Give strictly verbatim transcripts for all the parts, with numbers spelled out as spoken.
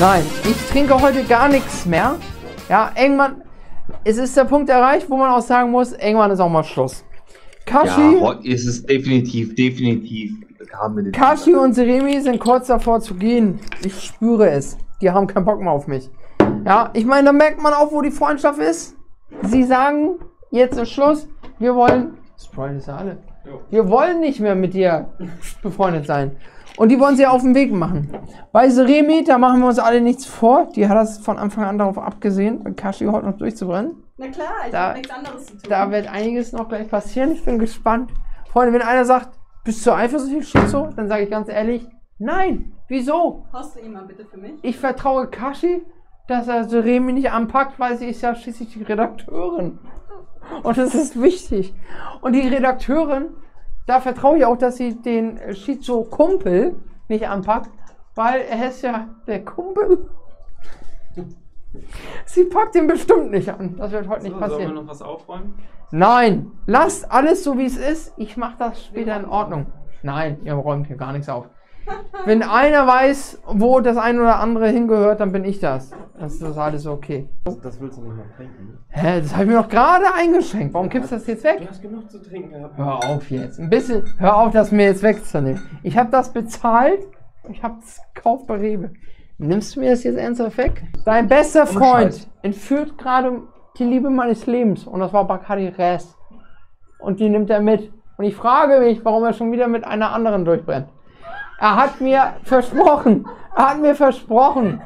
Nein, ich trinke heute gar nichts mehr. Ja, irgendwann, es ist der Punkt erreicht, wo man auch sagen muss, irgendwann ist auch mal Schluss. Kashi, ja, heute ist es definitiv, definitiv. Kashi und Seremi sind kurz davor zu gehen. Ich spüre es. Die haben keinen Bock mehr auf mich. Ja, ich meine, da merkt man auch, wo die Freundschaft ist. Sie sagen, jetzt ist Schluss. Wir wollen... Sprite ist ja alle. Wir wollen nicht mehr mit dir befreundet sein. Und die wollen sie auf den Weg machen. Bei Seremi, da machen wir uns alle nichts vor. Die hat das von Anfang an darauf abgesehen, Kashi heute noch durchzubrennen. Na klar, ich habe nichts anderes zu tun. Da wird einiges noch gleich passieren. Ich bin gespannt. Freunde, wenn einer sagt, bist du eifersüchtig, Schizo? Dann sage ich ganz ehrlich, nein. Wieso? Hast du ihn mal bitte für mich? Ich vertraue Kashi, dass er Seremi nicht anpackt, weil sie ist ja schließlich die Redakteurin. Und das ist wichtig. Und die Redakteurin, da vertraue ich auch, dass sie den Schizo-Kumpel nicht anpackt, weil er ist ja der Kumpel. Sie packt ihn bestimmt nicht an. Das wird heute so nicht passieren. Sollen wir noch was aufräumen? Nein, lasst alles so, wie es ist. Ich mache das später in Ordnung. Nein, ihr räumt hier gar nichts auf. Wenn einer weiß, wo das ein oder andere hingehört, dann bin ich das. Das ist alles okay. Das willst du nicht noch trinken? Hä, das habe ich mir doch gerade eingeschenkt. Warum kippst du das jetzt weg? Du hast genug zu trinken gehabt. Hör auf jetzt. Ein bisschen, hör auf, das mir jetzt wegzunehmen. Ich habe das bezahlt. Ich habe es gekauft bei Rewe. Nimmst du mir das jetzt ernsthaft weg? Dein bester Freund entführt gerade die Liebe meines Lebens. Und das war Bacardi Res. Und die nimmt er mit. Und ich frage mich, warum er schon wieder mit einer anderen durchbrennt. Er hat mir versprochen, er hat mir versprochen,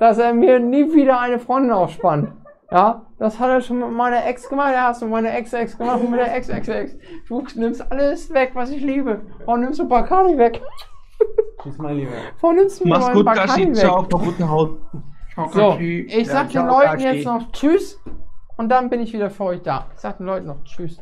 dass er mir nie wieder eine Freundin aufspannt. Ja, das hat er schon mit meiner Ex gemacht, er hat es mit meiner Ex-Ex gemacht und mit der Ex-Ex-Ex. Du nimmst alles weg, was ich liebe. Warum nimmst du Bacardi weg? Tschüss, mein Lieber. Warum nimmst du mir Mach's gut, Bacardi weg? Ciao, auf guten Haut. So, ich sag den Leuten jetzt noch Tschüss und dann bin ich wieder für euch da. Ich sag den Leuten noch Tschüss.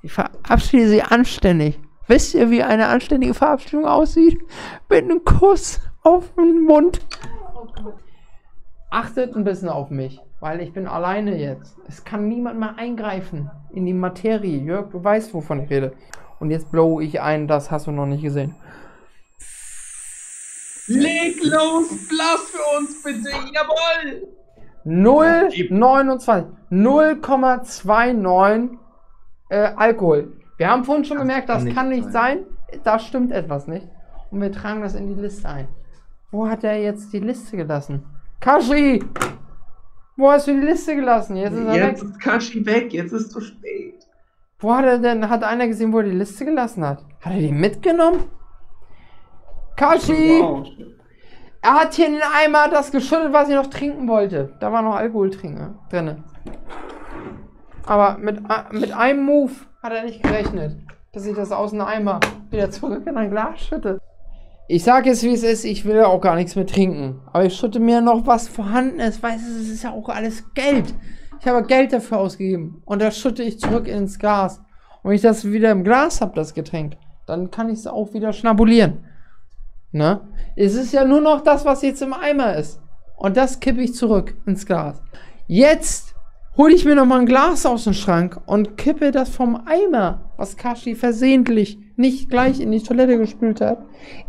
Ich verabschiede sie anständig. Wisst ihr, wie eine anständige Verabschiedung aussieht? Mit einem Kuss auf den Mund. Achtet ein bisschen auf mich, weil ich bin alleine jetzt. Es kann niemand mehr eingreifen in die Materie. Jörg, du weißt, wovon ich rede. Und jetzt blow ich ein, das hast du noch nicht gesehen. Leg los, blass für uns bitte, jawohl! null Komma neunundzwanzig, null Komma neunundzwanzig äh, Alkohol. Wir haben vorhin schon gemerkt, das kann nicht sein. Da stimmt etwas nicht. Und wir tragen das in die Liste ein. Wo hat er jetzt die Liste gelassen? Kashi! Wo hast du die Liste gelassen? Jetzt ist er weg. Jetzt ist Kashi weg, jetzt ist es zu spät. Wo hat er denn, hat einer gesehen, wo er die Liste gelassen hat? Hat er die mitgenommen? Kashi! Wow. Er hat hier in den Eimer das geschüttelt, was ich noch trinken wollte. Da war noch Alkohol drin. Aber mit, mit einem Move hat er nicht gerechnet, dass ich das aus dem Eimer wieder zurück in ein Glas schütte. Ich sage jetzt, wie es ist, ich will auch gar nichts mehr trinken. Aber ich schütte mir noch was Vorhandenes, weil es ist ja auch alles Geld. Ich habe Geld dafür ausgegeben und das schütte ich zurück ins Glas. Und wenn ich das wieder im Glas habe, das Getränk, dann kann ich es auch wieder schnabulieren. Ne? Es ist ja nur noch das, was jetzt im Eimer ist. Und das kippe ich zurück ins Glas. Jetzt hole ich mir nochmal ein Glas aus dem Schrank und kippe das vom Eimer, was Kashi versehentlich nicht gleich in die Toilette gespült hat,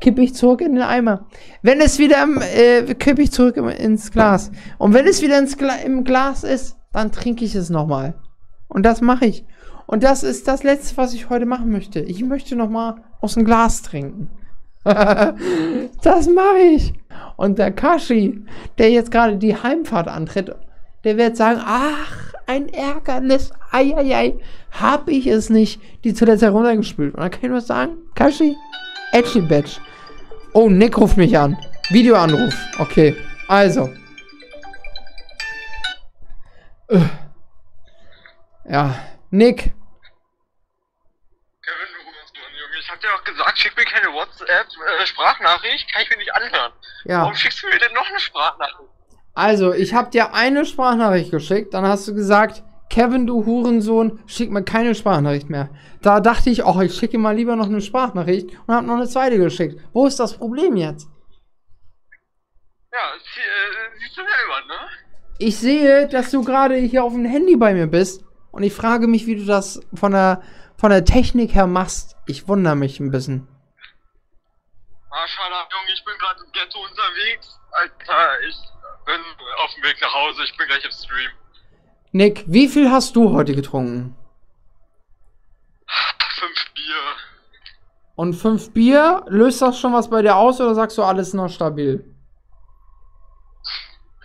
kippe ich zurück in den Eimer. Wenn es wieder, äh, kippe ich zurück ins Glas. Und wenn es wieder ins Gla im Glas ist, dann trinke ich es nochmal. Und das mache ich. Und das ist das Letzte, was ich heute machen möchte. Ich möchte nochmal aus dem Glas trinken. Das mache ich. Und der Kashi, der jetzt gerade die Heimfahrt antritt, der wird sagen, ach, ein Ärgernis, ei, ei, ei, hab ich es nicht, die Toilette heruntergespült. Und dann kann ich nur sagen, Kashi, Edgy Badge. Oh, Nick ruft mich an. Videoanruf. Okay, also. Ja, Nick. Kevin, du rufst an, Junge. Ich hab dir doch gesagt, schick mir keine WhatsApp-Sprachnachricht, äh, kann ich mir nicht anhören. Ja. Warum schickst du mir denn noch eine Sprachnachricht? Also, ich habe dir eine Sprachnachricht geschickt, dann hast du gesagt, Kevin, du Hurensohn, schick mir keine Sprachnachricht mehr. Da dachte ich, oh, ich schicke mal lieber noch eine Sprachnachricht und habe noch eine zweite geschickt. Wo ist das Problem jetzt? Ja, sie, äh, siehst du selber, ne? Ich sehe, dass du gerade hier auf dem Handy bei mir bist und ich frage mich, wie du das von der, von der Technik her machst. Ich wundere mich ein bisschen. Ah, Ja, schade, Junge, ich bin gerade im Ghetto unterwegs. Alter, ich bin auf dem Weg nach Hause, ich bin gleich im Stream. Nick, wie viel hast du heute getrunken? Fünf Bier. Und fünf Bier, löst das schon was bei dir aus oder sagst du, alles noch stabil?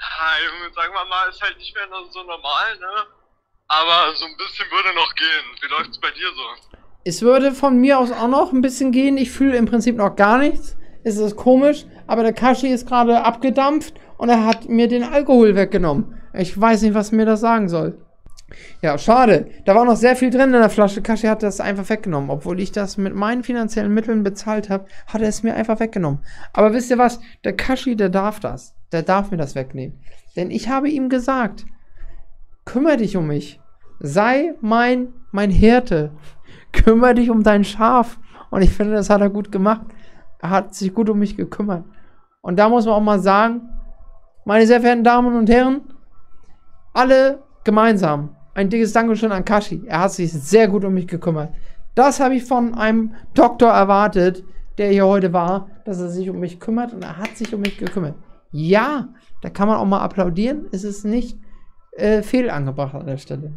Ja, Junge, sagen wir mal, ist halt nicht mehr so normal, ne? Aber so ein bisschen würde noch gehen. Wie läuft's bei dir so? Es würde von mir aus auch noch ein bisschen gehen. Ich fühle im Prinzip noch gar nichts. Es ist komisch, aber der Kashi ist gerade abgedampft und er hat mir den Alkohol weggenommen. Ich weiß nicht, was mir das sagen soll. Ja, schade. Da war noch sehr viel drin in der Flasche. Kashi hat das einfach weggenommen. Obwohl ich das mit meinen finanziellen Mitteln bezahlt habe, hat er es mir einfach weggenommen. Aber wisst ihr was? Der Kashi, der darf das. Der darf mir das wegnehmen. Denn ich habe ihm gesagt, kümmere dich um mich. Sei mein, mein Hirte. Kümmere dich um dein Schaf. Und ich finde, das hat er gut gemacht. Er hat sich gut um mich gekümmert. Und da muss man auch mal sagen, meine sehr verehrten Damen und Herren, alle gemeinsam ein dickes Dankeschön an Kashi. Er hat sich sehr gut um mich gekümmert. Das habe ich von einem Doktor erwartet, der hier heute war, dass er sich um mich kümmert. Und er hat sich um mich gekümmert. Ja, da kann man auch mal applaudieren. Es ist nicht äh, fehl angebracht an der Stelle.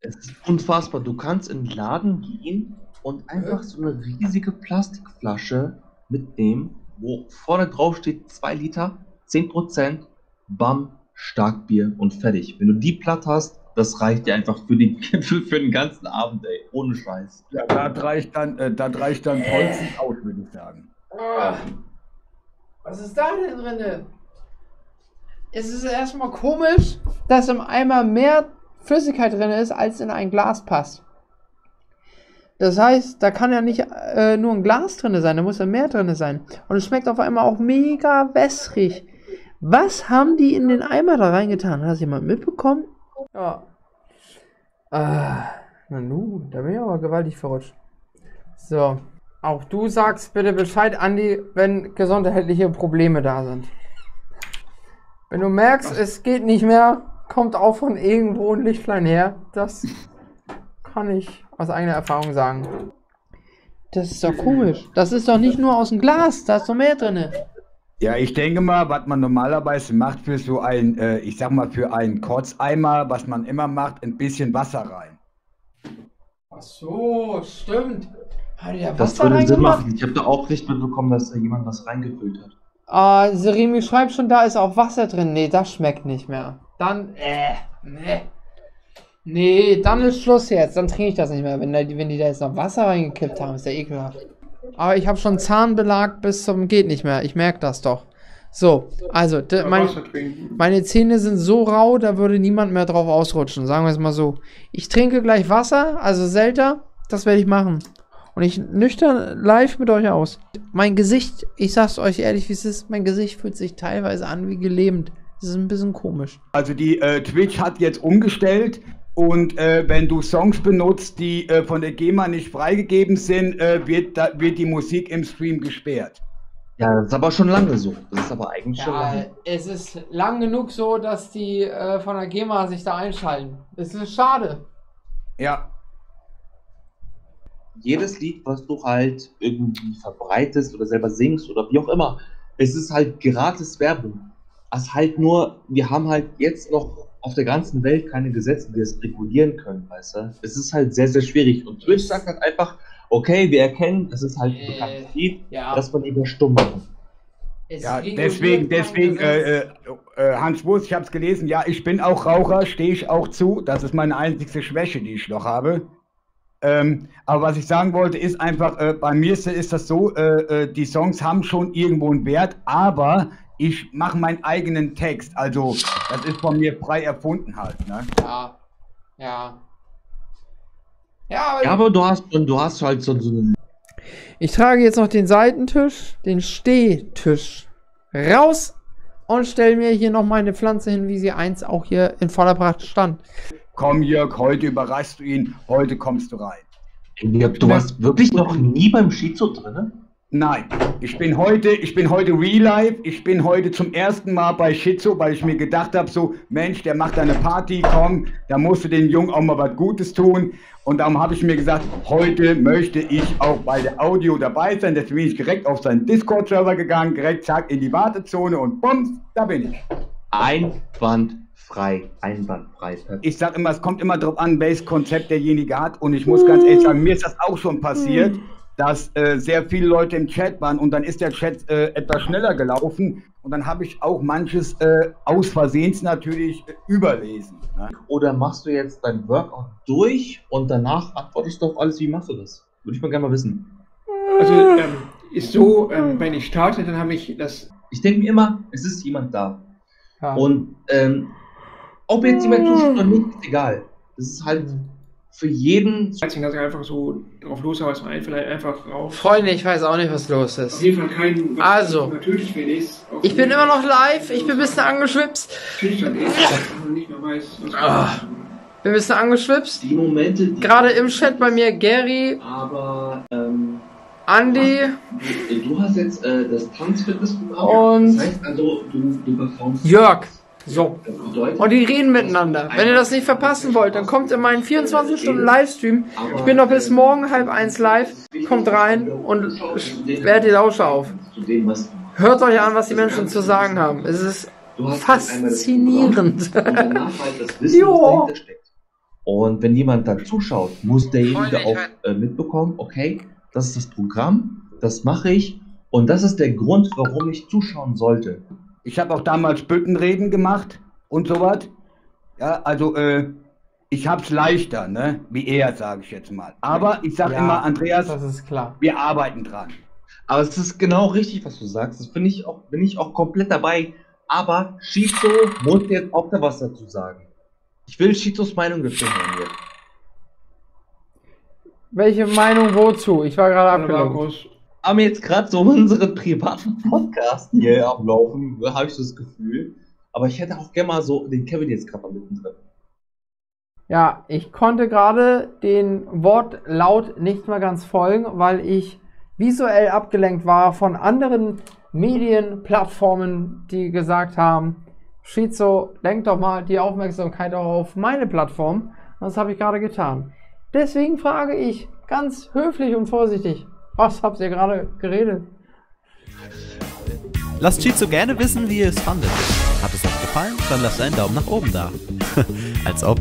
Es ist unfassbar. Du kannst in den Laden gehen und einfach so eine riesige Plastikflasche mitnehmen, wo vorne drauf steht zwei Liter, zehn Prozent, bam, Starkbier und fertig. Wenn du die platt hast, das reicht dir einfach für, die, für, für den ganzen Abend, ey. Ohne Scheiß. Ja, da reicht dann, äh, da reicht dann vollstens aus, würde ich sagen. Ach, was ist da denn drin? Es ist erstmal komisch, dass im Eimer mehr Flüssigkeit drin ist, als in ein Glas passt. Das heißt, da kann ja nicht äh, nur ein Glas drin sein, da muss ja mehr drin sein. Und es schmeckt auf einmal auch mega wässrig. Was haben die in den Eimer da reingetan? Hat das jemand mitbekommen? Ja. Ah, na nun, da bin ich aber gewaltig verrutscht. So. Auch du sagst bitte Bescheid, Andi, wenn gesundheitliche Probleme da sind. Wenn du merkst, was? Es geht nicht mehr, kommt auch von irgendwo ein Lichtlein her. Das kann ich aus eigener Erfahrung sagen. Das ist doch komisch. Das ist doch nicht nur aus dem Glas, da ist doch mehr drin. Ja, ich denke mal, was man normalerweise macht für so einen, äh, ich sag mal, für einen Kotzeimer, was man immer macht, ein bisschen Wasser rein. Ach so, stimmt. Hat der Wasser reingemacht? Das würde Sinn machen. Ich habe da auch nicht mitbekommen, dass da jemand was reingefüllt hat. Ah, uh, Serimi schreibt schon, da ist auch Wasser drin. Nee, das schmeckt nicht mehr. Dann, äh, nee. Nee, dann ist Schluss jetzt. Dann trinke ich das nicht mehr. Wenn, da, wenn die da jetzt noch Wasser reingekippt haben, ist ja ekelhaft. Aber ich habe schon Zahnbelag bis zum geht nicht mehr. Ich merke das doch. So, also, mein, meine Zähne sind so rau, da würde niemand mehr drauf ausrutschen. Sagen wir es mal so. Ich trinke gleich Wasser, also Selta. Das werde ich machen. Und ich nüchtern live mit euch aus. Mein Gesicht, ich sag's euch ehrlich, wie es ist, mein Gesicht fühlt sich teilweise an wie gelähmt. Das ist ein bisschen komisch. Also die äh, Twitch hat jetzt umgestellt und äh, wenn du Songs benutzt, die äh, von der GEMA nicht freigegeben sind, äh, wird, da, wird die Musik im Stream gesperrt. Ja, das ist aber schon lange so. Das ist aber eigentlich ja, schon lange. Es ist lang genug so, dass die äh, von der GEMA sich da einschalten. Es ist schade. Ja. Jedes Lied, was du halt irgendwie verbreitest oder selber singst oder wie auch immer, es ist halt gratis Werbung. Es halt nur, wir haben halt jetzt noch auf der ganzen Welt keine Gesetze, die das regulieren können, weißt du? Es ist halt sehr, sehr schwierig. Und Twitch sagt halt einfach, okay, wir erkennen, es ist halt ein bekanntes Lied, ja, dass man lieber stumm macht. Ja, deswegen, deswegen, äh, äh, Hans Wurst, ich hab's gelesen, ja, ich bin auch Raucher, stehe ich auch zu, das ist meine einzigste Schwäche, die ich noch habe. Ähm, aber was ich sagen wollte, ist einfach, äh, bei mir ist, ist das so, äh, äh, die Songs haben schon irgendwo einen Wert, aber ich mache meinen eigenen Text. Also, das ist von mir frei erfunden halt, ne? Ja, ja. Ja, aber, ja, aber du, hast, du hast halt so, so einen... Ich trage jetzt noch den Seitentisch, den Stehtisch raus und stelle mir hier noch meine Pflanze hin, wie sie einst auch hier in voller Pracht stand. Komm, Jörg, heute überraschst du ihn, heute kommst du rein. Jörg, du warst wirklich noch nie beim Schizo drin? Nein, ich bin heute, ich bin heute real life, ich bin heute zum ersten Mal bei Schizo, weil ich mir gedacht habe, so, Mensch, der macht eine Party, komm, da musst du den Jungen auch mal was Gutes tun. Und darum habe ich mir gesagt, heute möchte ich auch bei der Audio dabei sein. Deswegen bin ich direkt auf seinen Discord-Server gegangen, direkt, zack, in die Wartezone und bums, da bin ich. Einwandfrei, einwandfrei. Ich sage immer, es kommt immer drauf an, welches Konzept derjenige hat. Und ich muss ganz ehrlich sagen, mir ist das auch schon passiert. dass äh, sehr viele Leute im Chat waren und dann ist der Chat äh, etwas schneller gelaufen und dann habe ich auch manches äh, aus Versehens natürlich äh, überlesen. Ne? Oder machst du jetzt dein Workout durch und danach antwortest du auf alles, wie machst du das? Würde ich mal gerne mal wissen. Also ähm, ist so, ähm, wenn ich starte, dann habe ich das... Ich denke mir immer, es ist jemand da. Ja. Und ähm, ob jetzt jemand zuschaut oder nicht, ist egal. Das ist halt... Für jeden. Ich kann einfach so drauf los, aber es war einfach rauf. Freunde, ich weiß auch nicht, was los ist. Auf jeden Fall kein. Also, natürlich bin ich. Ich bin immer noch live, ich bin ein bisschen angeschwipst. Natürlich dann ich, wenn man nicht mehr weiß. Ich bin ein bisschen angeschwipst. Die Momente. Die Gerade im Chat bei mir Gary. Aber, ähm. Andi. Du hast jetzt äh, das Tanzfitnessprogramm. Und. Das heißt also, du, du performst. Jörg. So, und die reden miteinander. Wenn ihr das nicht verpassen wollt, dann kommt in meinen vierundzwanzig Stunden Livestream. Ich bin noch bis morgen halb eins live. Kommt rein und sperrt die Lauscher auf. Hört euch an, was die Menschen zu sagen haben. Es ist faszinierend. Jo. Und wenn jemand dann zuschaut, muss derjenige auch äh, mitbekommen, okay, das ist das Programm, das mache ich und das ist der Grund, warum ich zuschauen sollte. Ich habe auch damals Büttenreden gemacht und sowas. Ja, also äh, ich hab's leichter, ne? Wie er, sage ich jetzt mal. Aber ich sage ja, immer, Andreas, das ist klar. Wir arbeiten dran. Aber es ist genau richtig, was du sagst. Das bin ich auch, bin ich auch komplett dabei. Aber Schizo muss jetzt auch da was dazu sagen. Ich will Schizos Meinung gefunden haben. Welche Meinung wozu? Ich war gerade abgelenkt. Haben jetzt gerade so unseren privaten Podcast hier am Laufen, habe ich das Gefühl. Aber ich hätte auch gerne mal so den Kevin jetzt gerade mal mittendrin. Ja, ich konnte gerade den Wortlaut nicht mehr ganz folgen, weil ich visuell abgelenkt war von anderen Medienplattformen, die gesagt haben, Schizo, lenk doch mal die Aufmerksamkeit auch auf meine Plattform. Das habe ich gerade getan. Deswegen frage ich ganz höflich und vorsichtig, was habt ihr gerade geredet? Lasst Schizo gerne wissen, wie ihr es fandet. Hat es euch gefallen? Dann lasst einen Daumen nach oben da. Als ob.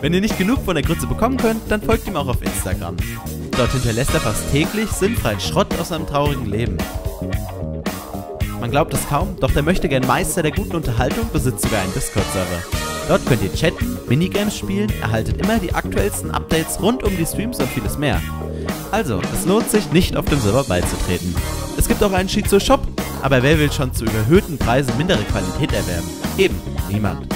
Wenn ihr nicht genug von der Grütze bekommen könnt, dann folgt ihm auch auf Instagram. Dort hinterlässt er fast täglich sinnfreien Schrott aus seinem traurigen Leben. Man glaubt es kaum, doch der möchte gern Meister der guten Unterhaltung besitzt sogar einen Discord-Server. Dort könnt ihr chatten, Minigames spielen, erhaltet immer die aktuellsten Updates rund um die Streams und vieles mehr. Also, es lohnt sich nicht, auf dem Server beizutreten. Es gibt auch einen SchizoShop, aber wer will schon zu überhöhten Preisen mindere Qualität erwerben? Eben, niemand.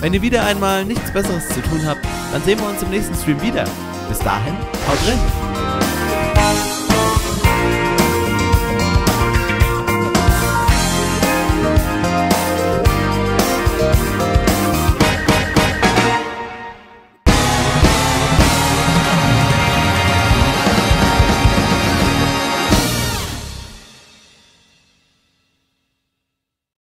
Wenn ihr wieder einmal nichts Besseres zu tun habt, dann sehen wir uns im nächsten Stream wieder. Bis dahin, haut rein!